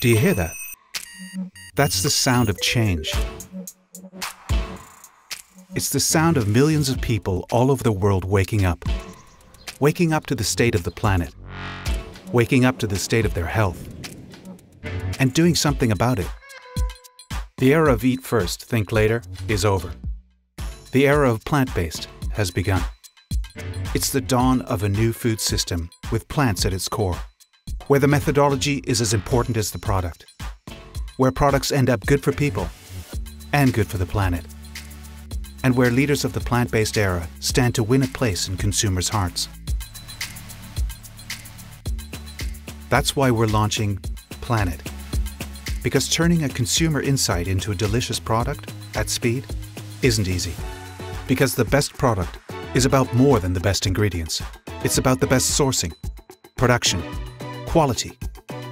Do you hear that? That's the sound of change. It's the sound of millions of people all over the world waking up to the state of the planet, waking up to the state of their health, and doing something about it. The era of eat first, think later is over. The era of plant-based has begun. It's the dawn of a new food system with plants at its core, where the methodology is as important as the product, where products end up good for people and good for the planet, and where leaders of the plant-based era stand to win a place in consumers' hearts. That's why we're launching Planit, because turning a consumer insight into a delicious product at speed isn't easy, because the best product is about more than the best ingredients. It's about the best sourcing, production, quality,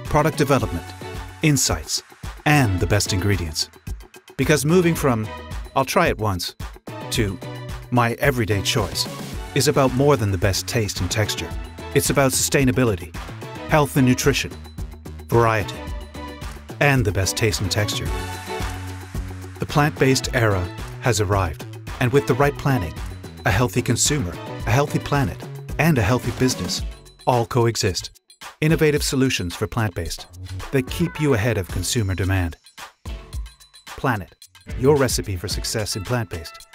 product development, insights, and the best ingredients. Because moving from, "I'll try it once," to "my everyday choice," is about more than the best taste and texture. It's about sustainability, health and nutrition, variety, and the best taste and texture. The plant-based era has arrived, and with the right planning, a healthy consumer, a healthy planet, and a healthy business all coexist. Innovative solutions for plant-based that keep you ahead of consumer demand. Planit, your recipe for success in plant-based.